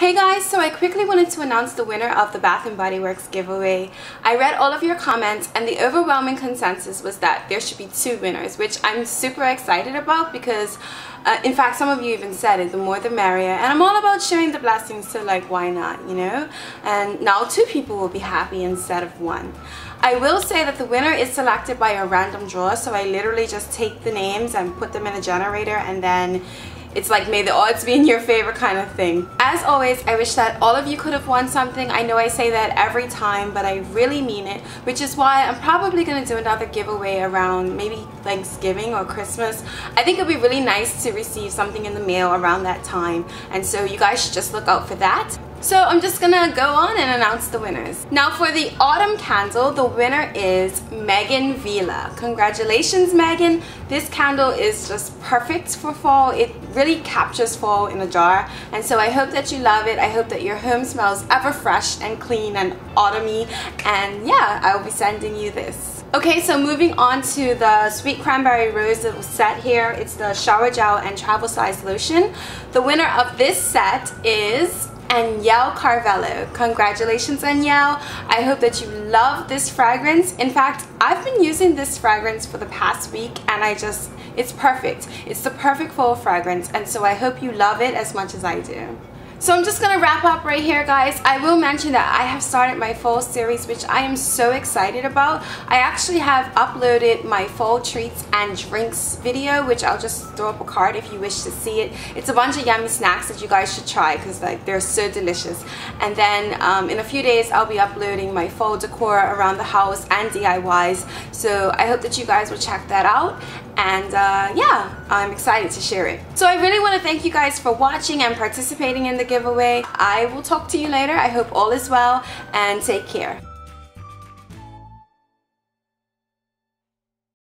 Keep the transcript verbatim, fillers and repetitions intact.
Hey guys, so I quickly wanted to announce the winner of the Bath and Body Works giveaway. I read all of your comments and the overwhelming consensus was that there should be two winners, which I'm super excited about because uh, in fact some of you even said it, the more the merrier, and I'm all about sharing the blessings, so like why not, you know? And now two people will be happy instead of one. I will say that the winner is selected by a random draw, so I literally just take the names and put them in a generator and then it's like, may the odds be in your favor kind of thing. As always, I wish that all of you could have won something. I know I say that every time, but I really mean it, which is why I'm probably going to do another giveaway around maybe Thanksgiving or Christmas. I think it would be really nice to receive something in the mail around that time, and so you guys should just look out for that. So I'm just gonna go on and announce the winners. Now for the autumn candle, the winner is Megan Vila. Congratulations, Megan. This candle is just perfect for fall. It really captures fall in a jar. And so I hope that you love it. I hope that your home smells ever fresh and clean and autumny. And yeah, I will be sending you this. Okay, so moving on to the Sweet Cranberry Rose little set here. It's the shower gel and travel size lotion. The winner of this set is Yael Carvello. Congratulations, Yael. I hope that you love this fragrance. In fact, I've been using this fragrance for the past week and I just, it's perfect. It's the perfect fall fragrance, and so I hope you love it as much as I do. So I'm just going to wrap up right here, guys. I will mention that I have started my fall series, which I am so excited about. I actually have uploaded my fall treats and drinks video, which I'll just throw up a card if you wish to see it. It's a bunch of yummy snacks that you guys should try because like they're so delicious. And then um, in a few days, I'll be uploading my fall decor around the house and D I Ys. So I hope that you guys will check that out. And uh, yeah, I'm excited to share it. So I really want to thank you guys for watching and participating in the giveaway. I will talk to you later. I hope all is well and take care.